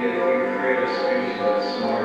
Yet you create a space that's small.